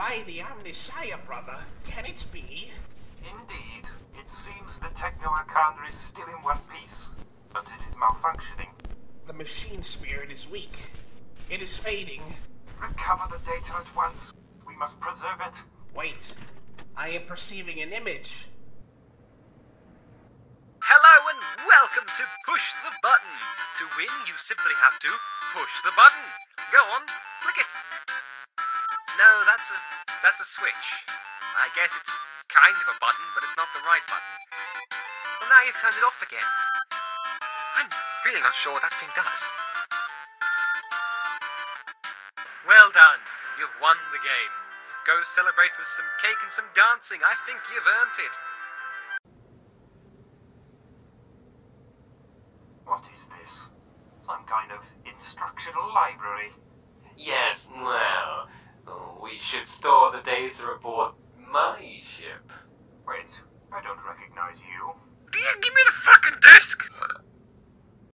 By the Omnissiah, brother, can it be? Indeed. It seems the Techno-Arcana is still in one piece, but it is malfunctioning. The machine spirit is weak. It is fading. Recover the data at once. We must preserve it. Wait. I am perceiving an image. Hello and welcome to Push the Button. To win, you simply have to push the button. Go on, click it. No, that's a switch. I guess it's kind of a button, but it's not the right button. Well, now you've turned it off again. I'm really not sure what that thing does. Well done. You've won the game. Go celebrate with some cake and some dancing. I think you've earned it. What is this? Some kind of instructional library? Yes, well, we should store the data aboard my ship. Wait, I don't recognize you. Give me the fucking disk!